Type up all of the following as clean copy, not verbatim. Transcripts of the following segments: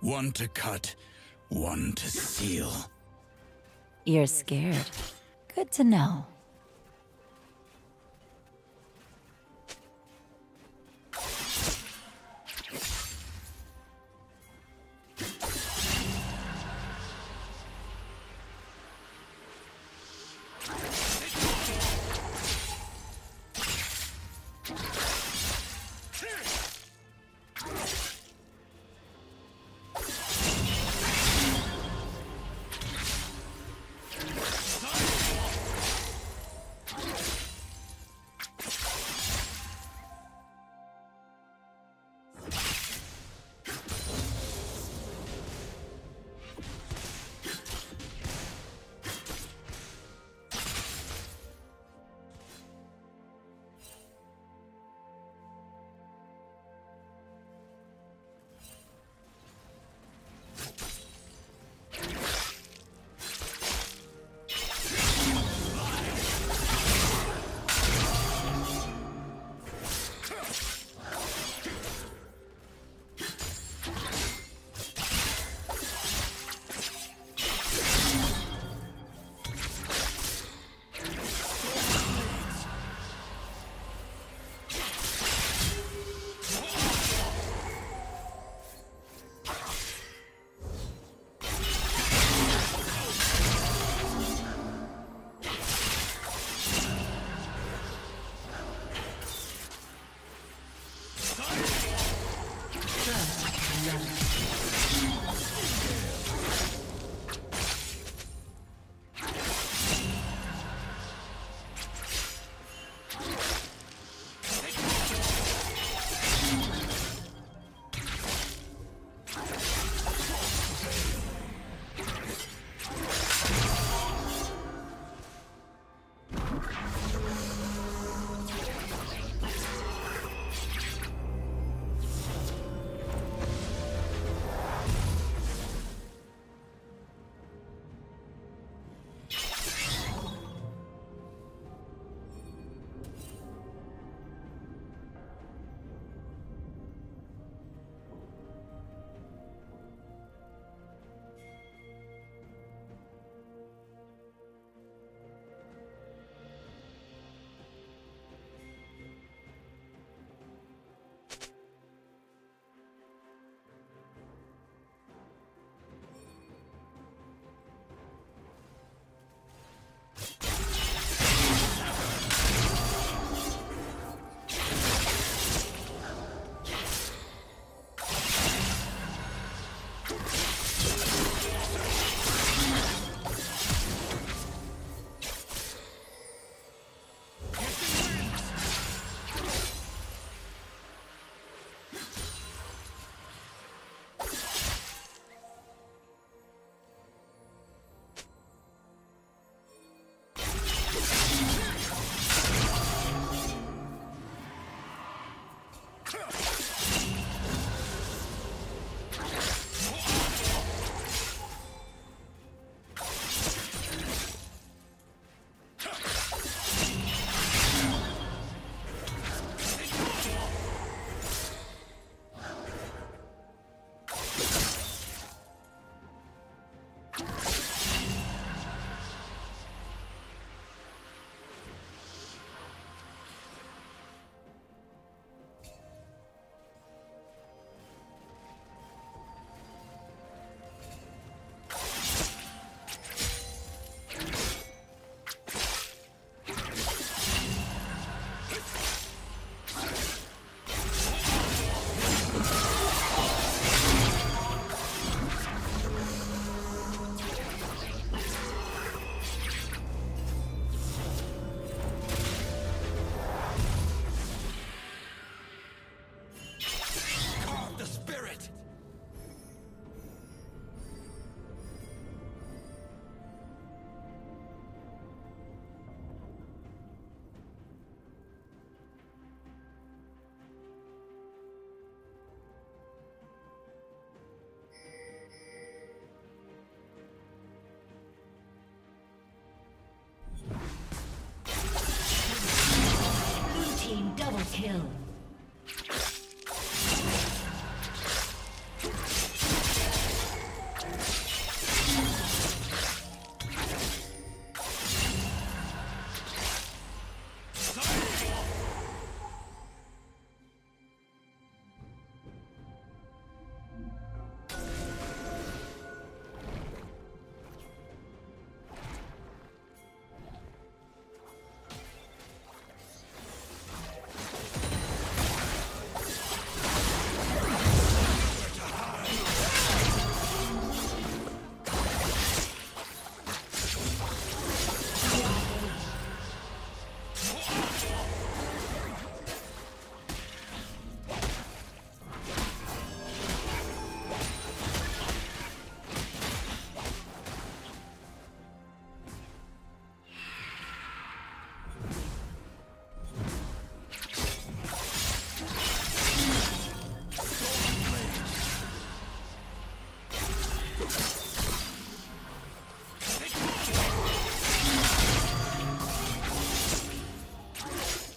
One to cut, one to seal. You're scared. Good to know. Kill.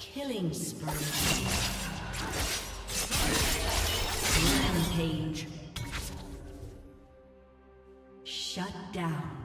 Killing spree. Rampage. Shut down.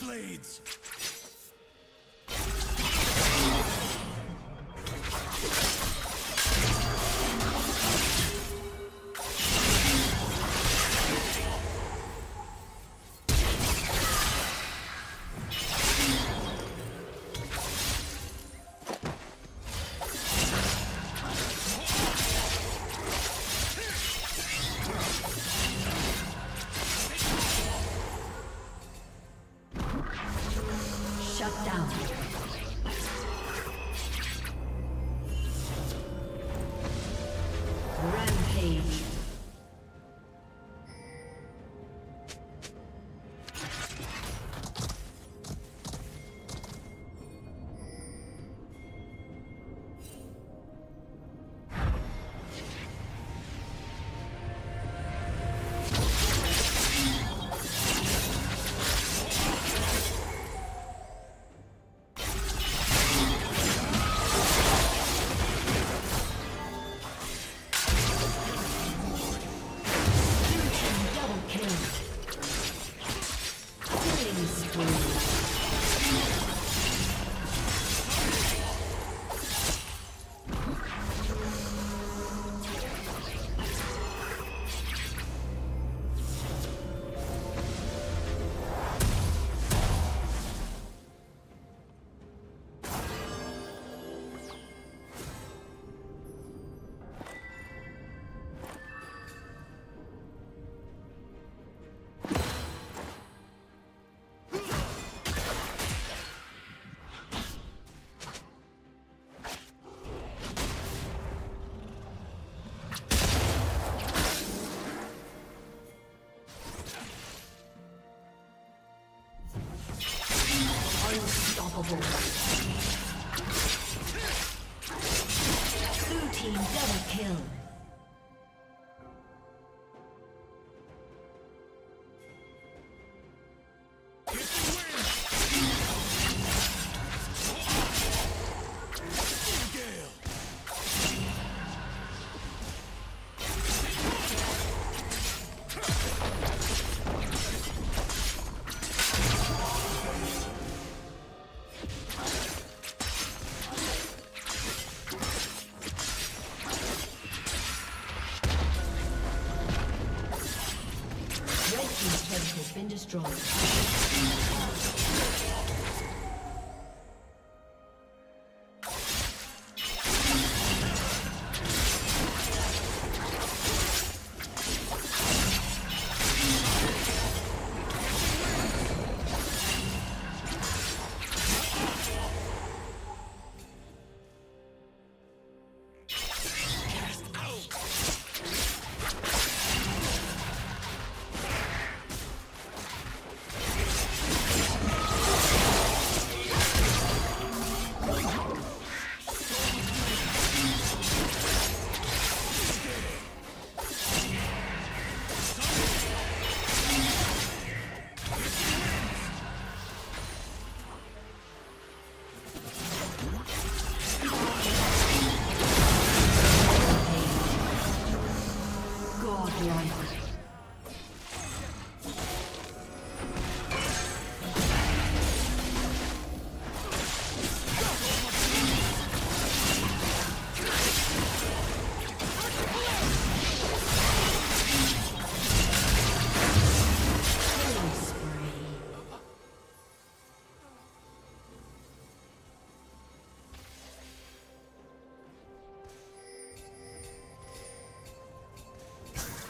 Blades. Blue team double kill. Godlike.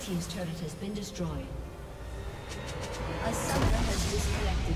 Team's turret has been destroyed. A summoner has disconnected.